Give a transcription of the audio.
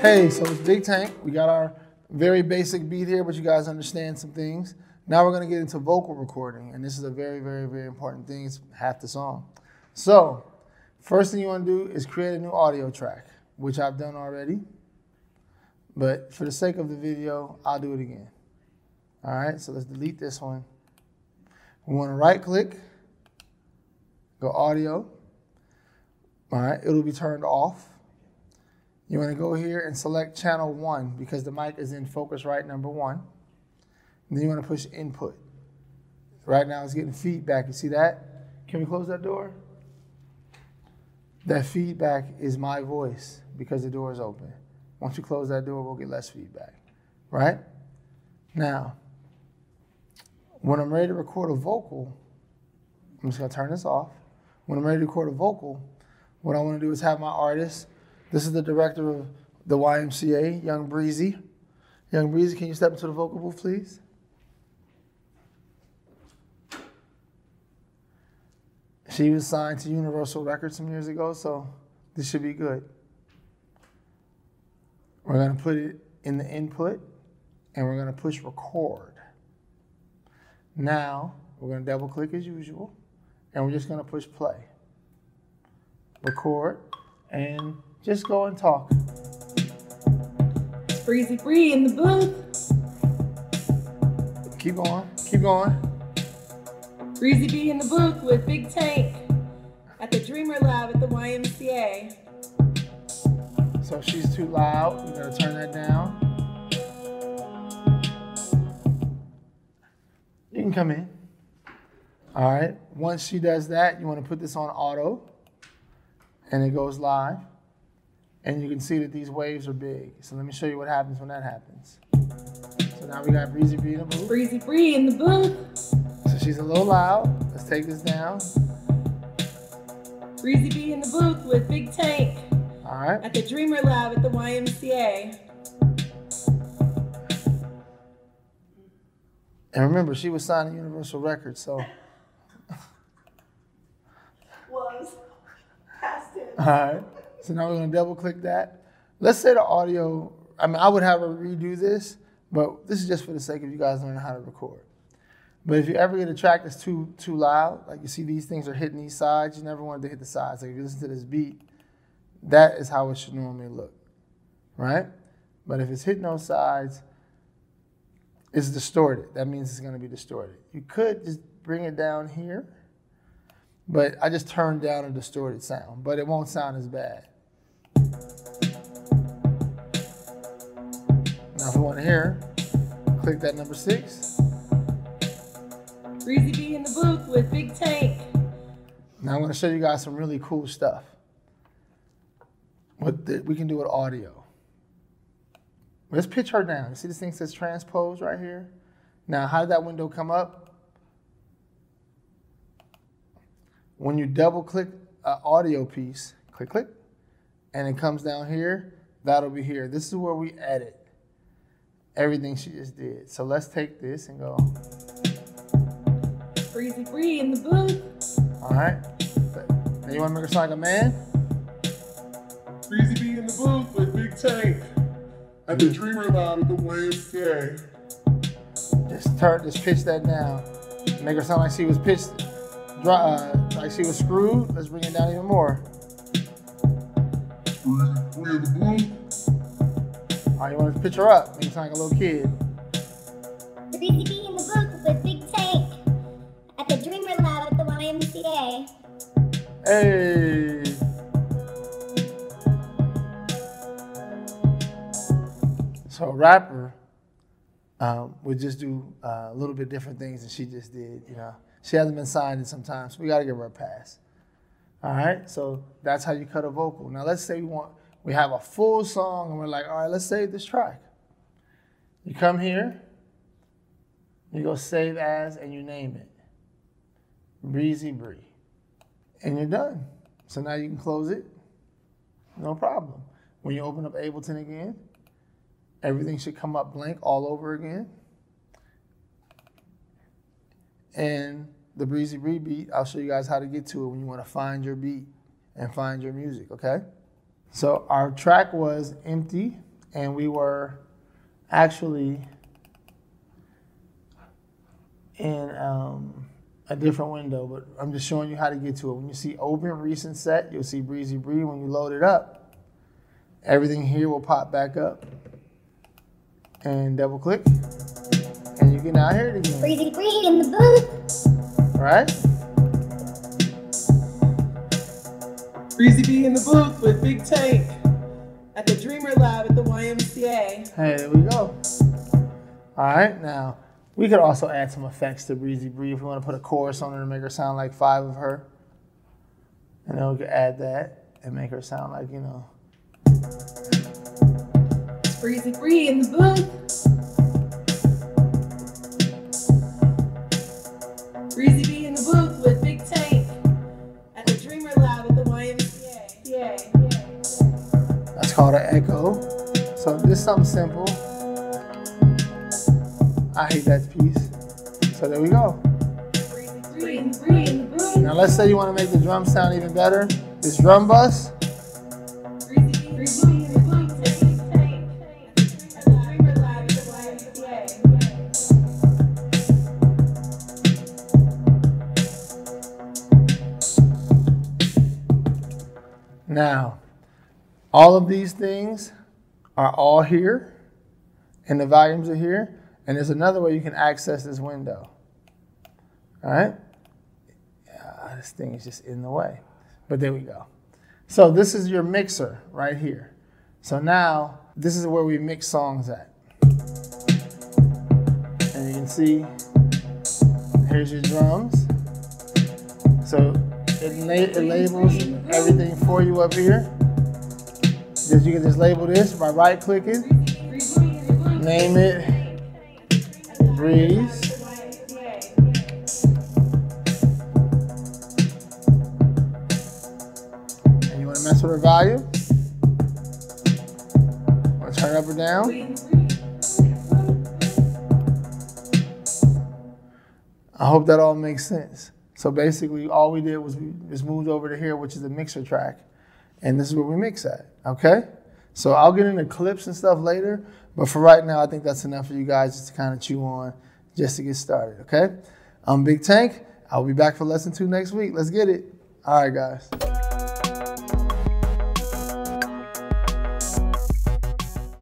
Hey, so it's Big Tank. We got our very basic beat here, but you guys understand some things. Now we're going to get into vocal recording, and this is a very, very, very important thing. It's half the song. So first thing you want to do is create a new audio track, which I've done already. But for the sake of the video, I'll do it again. All right, so let's delete this one. We want to right click, go audio. All right, it'll be turned off. You want to go here and select channel 1 because the mic is in Focusrite number 1. And then you want to push input. Right now it's getting feedback. You see that? Can we close that door? That feedback is my voice because the door is open. Once you close that door, we'll get less feedback, right? Now, when I'm ready to record a vocal, I'm just gonna turn this off. When I'm ready to record a vocal, what I wanna do is have my artist. This is the director of the YMCA, Young Breezy. Young Breezy, can you step into the vocal booth, please? She was signed to Universal Records some years ago, so this should be good. We're going to put it in the input, and we're going to push record. Now, we're going to double click as usual, and we're just going to push play. Record, and just go and talk. It's Breezy Bree in the booth. Keep going, keep going. Breezy B in the booth with Big Tank at the Dreamr Lab at the YMCA. So if she's too loud, you gotta turn that down. You can come in. All right, once she does that, you wanna put this on auto and it goes live. And you can see that these waves are big. So let me show you what happens when that happens. So now we got Breezy Bree in the booth. Breezy Bree in the booth. So she's a little loud. Let's take this down. Breezy B in the booth with Big Tank. All right. At the Dreamr Lab at the YMCA. And remember, she was signed to Universal Records, so. Was. Past tense. All right. So now we're going to double click that. Let's say the audio, I mean, I would have her redo this, but this is just for the sake of you guys learning how to record. But if you ever get a track that's too loud, like you see these things are hitting these sides, you never wanted to hit the sides. Like if you listen to this beat, that is how it should normally look, right? But if it's hitting those sides, it's distorted. That means it's going to be distorted. You could just bring it down here, but I just turned down a distorted sound, but it won't sound as bad. Now if you want to hear, click that number 6. Breezy B in the booth with Big Tank. Now I'm going to show you guys some really cool stuff. We can do with audio. Let's pitch her down. You see this thing says transpose right here? Now, how did that window come up? When you double click an audio piece, click, click, and it comes down here, that'll be here. This is where we edit everything she just did. So let's take this and go. Breezy Bree in the booth. All right. Now you want to make her sound like a man? Breezy B in the booth with Big Tank at the Dreamr Lab at the YMCA. Just pitch that down. Make her sound like she was pitched, like she was screwed. Let's bring it down even more. Alright, you want to pitch her up. Make her sound like a little kid. Breezy B in the booth with Big Tank at the Dreamr Lab at the YMCA. Hey. So a rapper would just do a little bit different things than she just did, you know. She hasn't been signed in some time, so we gotta give her a pass. All right, so that's how you cut a vocal. Now let's say we have a full song and we're like, all right, let's save this track. You come here, you go save as, and you name it. Breezy Bree. And you're done. So now you can close it, no problem. When you open up Ableton again, everything should come up blank all over again. And the Breezy Bree beat, I'll show you guys how to get to it when you want to find your beat and find your music, okay? So our track was empty, and we were actually in a different window, but I'm just showing you how to get to it. When you see open recent set, you'll see Breezy Bree. When you load it up, everything here will pop back up, and double click, and you can now hear it again. Breezy Bree in the booth. All right. Breezy B in the booth with Big Tank at the Dreamr Lab at the YMCA. Hey, there we go. All right, now we could also add some effects to Breezy Bree if we want to put a chorus on her to make her sound like five of her. And then we could add that and make her sound like, you know. It's Breezy Bree in the booth. Breezy B in the booth with Big Tank at the Dreamr Lab at the YMCA. Yeah. That's called an echo. So this is something simple. I hate that piece. So there we go. Now let's say you want to make the drum sound even better. This drum bus. Now, all of these things are all here, and the volumes are here. And there's another way you can access this window. All right? Yeah, this thing is just in the way. But there we go. So this is your mixer right here. So now this is where we mix songs at. And you can see, here's your drums. So it labels everything for you up here. You can just label this by right clicking, name it. Breeze. And you want to mess with her volume? Want to turn it up or down? I hope that all makes sense. So basically, all we did was we just moved over to here, which is the mixer track. And this is where we mix at, okay? So I'll get into clips and stuff later, but for right now, I think that's enough for you guys just to kind of chew on, just to get started, okay? I'm Big Tank. I'll be back for lesson 2 next week. Let's get it. All right, guys.